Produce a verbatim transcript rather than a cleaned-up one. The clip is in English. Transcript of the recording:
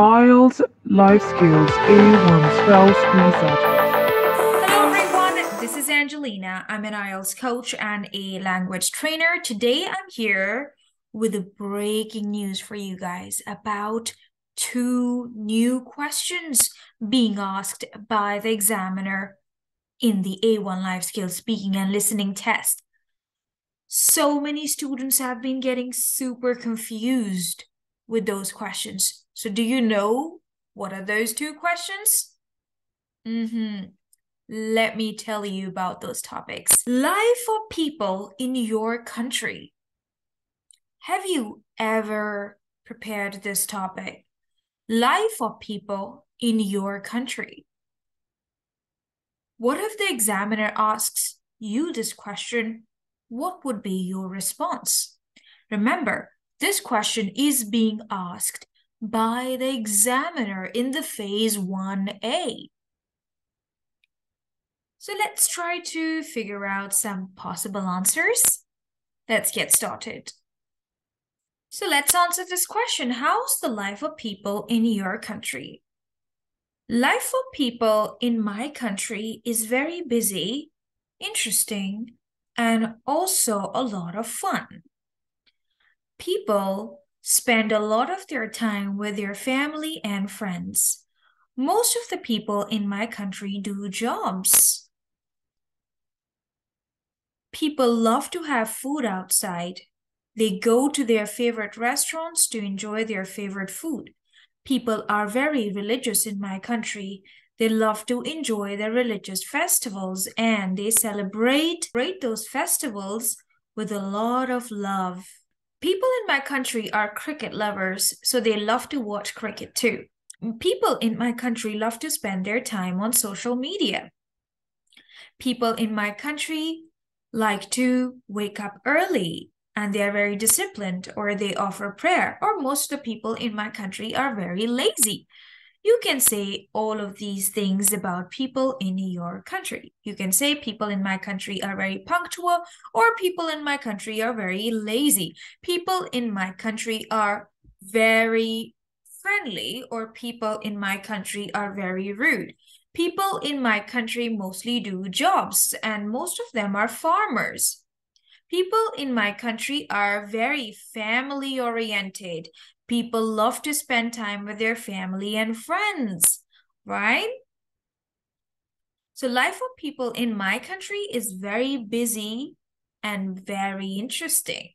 I E L T S Life Skills A one Spouse Visa. Hello everyone, this is Angelina. I'm an I E L T S coach and a language trainer. Today I'm here with the breaking news for you guys about two new questions being asked by the examiner in the A one Life Skills Speaking and Listening Test. So many students have been getting super confused with those questions. So do you know what are those two questions? Mm-hmm. Let me tell you about those topics. Lie for people in your country. Have you ever prepared this topic? Lie for people in your country. What if the examiner asks you this question? What would be your response? Remember, this question is being asked by the examiner in the phase one A. So let's try to figure out some possible answers. Let's get started. So let's answer this question. How's the life of people in your country? Life of people in my country is very busy, interesting, and also a lot of fun. People spend a lot of their time with their family and friends. Most of the people in my country do jobs. People love to have food outside. They go to their favorite restaurants to enjoy their favorite food. People are very religious in my country. They love to enjoy their religious festivals, and they celebrate those festivals with a lot of love. People in my country are cricket lovers, so they love to watch cricket too. People in my country love to spend their time on social media. People in my country like to wake up early, and they are very disciplined, or they offer prayer, or most of the people in my country are very lazy. You can say all of these things about people in your country. You can say people in my country are very punctual, or people in my country are very lazy. People in my country are very friendly, or people in my country are very rude. People in my country mostly do jobs, and most of them are farmers. People in my country are very family-oriented. People love to spend time with their family and friends, right? So life of people in my country is very busy and very interesting.